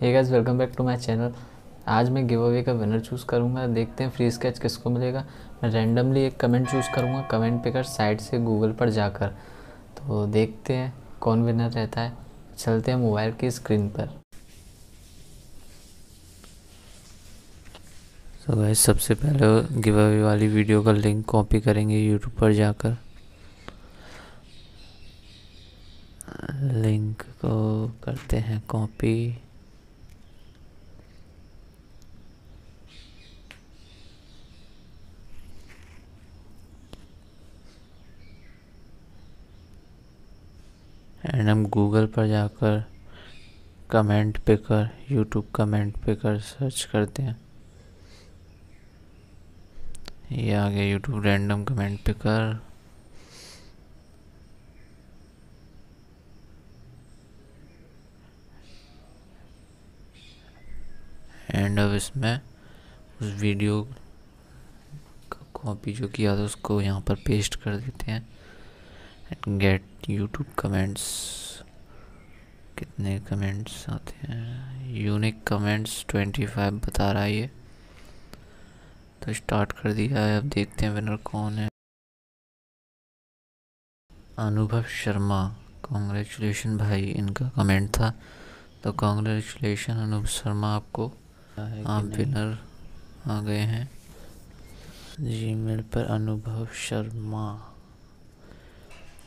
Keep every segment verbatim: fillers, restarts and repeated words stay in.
Hey guys, welcome back to my channel. आज मैं giveaway का विनर चूज़ करूंगा। देखते हैं फ्री स्केच किसको मिलेगा। मैं रैंडमली एक कमेंट चूज़ करूंगा, कमेंट पे कर साइड से गूगल पर जाकर। तो देखते हैं कौन विनर रहता है। चलते हैं मोबाइल की स्क्रीन पर। तो गाइस, सबसे पहले गिव अवे वाली वीडियो का लिंक कॉपी करेंगे यूट्यूब पर जाकर। लिंक को करते हैं कॉपी। एंड हम गूगल पर जाकर कमेंट पे कर यूट्यूब कमेंट पे कर सर्च करते हैं। ये आ गया यूट्यूब रैंडम कमेंट पे कर। एंड अब इसमें उस वीडियो का कॉपी जो किया था उसको यहाँ पर पेस्ट कर देते हैं। गेट यूट्यूब कमेंट्स, कितने कमेंट्स आते हैं? यूनिक कमेंट्स पच्चीस बता रहा है ये। तो स्टार्ट कर दिया है। अब देखते हैं विनर कौन है। अनुभव शर्मा, कॉन्ग्रेचुलेशन भाई, इनका कमेंट था। तो कॉन्ग्रेचुलेशन अनुभव शर्मा, आपको आप विनर आ गए हैं। जीमेल पर अनुभव शर्मा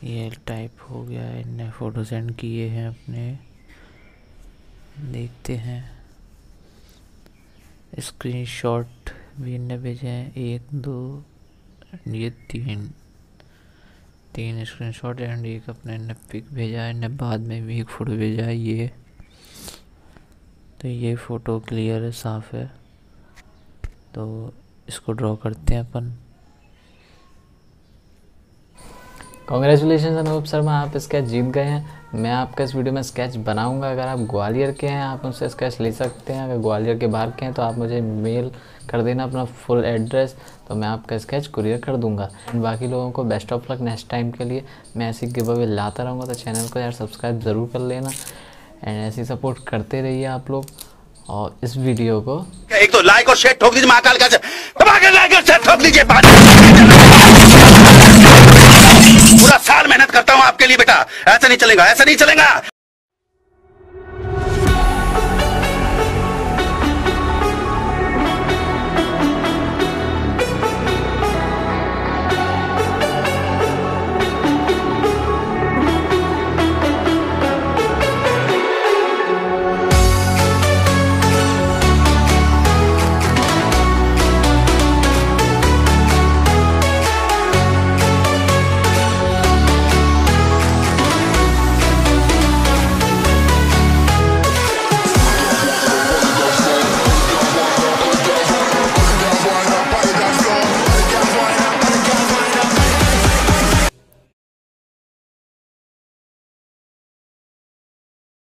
ये टाइप हो गया है। इनने फ़ोटो सेंड किए हैं अपने। देखते हैं स्क्रीनशॉट भी इनने भेजे हैं। एक, दो, ये तीन तीन स्क्रीनशॉट। एंड एक अपने इनने पिक भेजा है। इनने बाद में भी एक फ़ोटो भेजा है। ये तो ये फ़ोटो क्लियर है, साफ़ है। तो इसको ड्रॉ करते हैं अपन। कॉन्ग्रेचुलेशन अनुभव शर्मा, आप स्केच जीत गए हैं। मैं आपका इस वीडियो में स्केच बनाऊंगा। अगर आप ग्वालियर के हैं आप उनसे स्केच ले सकते हैं। अगर ग्वालियर के बाहर के हैं तो आप मुझे मेल कर देना अपना फुल एड्रेस, तो मैं आपका स्केच कुरियर कर दूंगा। बाकी लोगों को best of luck next time के लिए। मैं ऐसी गिव अवे लाता रहूँगा, तो चैनल को यार सब्सक्राइब ज़रूर कर लेना। एंड ऐसी सपोर्ट करते रहिए आप लोग। और इस वीडियो को एक तो लाइक और शेयर ठोक दीजिए। महाकाल का लाइक और शेयर ठोक दीजिए। पूरा साल मेहनत करता हूँ आपके लिए बेटा। ऐसा नहीं चलेगा, ऐसा नहीं चलेगा।